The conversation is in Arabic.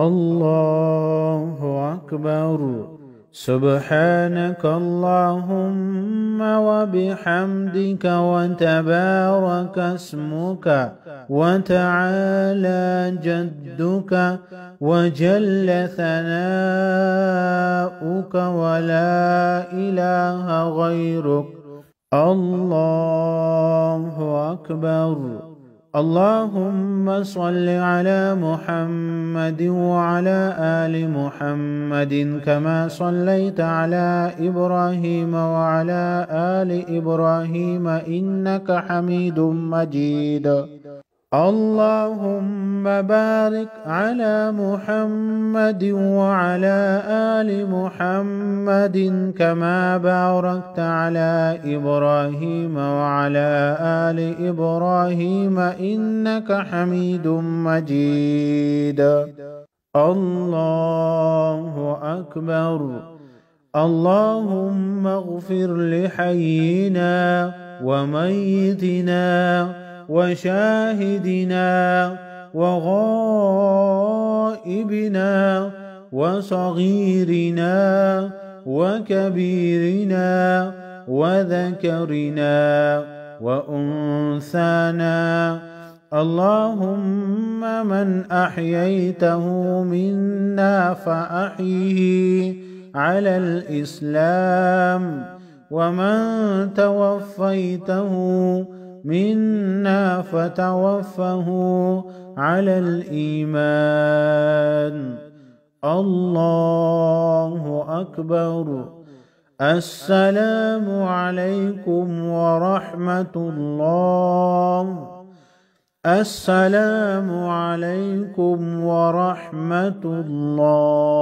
الله أكبر. سبحانك اللهم وبحمدك وتبارك اسمك وتعالى جدك وجل ثناؤك ولا إله غيرك. الله أكبر. اللهم صل على محمد وعلى آل محمد كما صليت على إبراهيم وعلى آل إبراهيم إنك حميد مجيد. اللهم بارك على محمد وعلى آل محمد كما باركت على إبراهيم وعلى آل إبراهيم إنك حميد مجيد. الله أكبر. اللهم اغفر لحينا وميتنا وشاهدنا وغائبنا وصغيرنا وكبيرنا وذكرنا وأنثانا. اللهم من أحييته منا فأحيه على الإسلام ومن توفيته منا فتوفه على الإيمان. الله أكبر. السلام عليكم ورحمة الله. السلام عليكم ورحمة الله.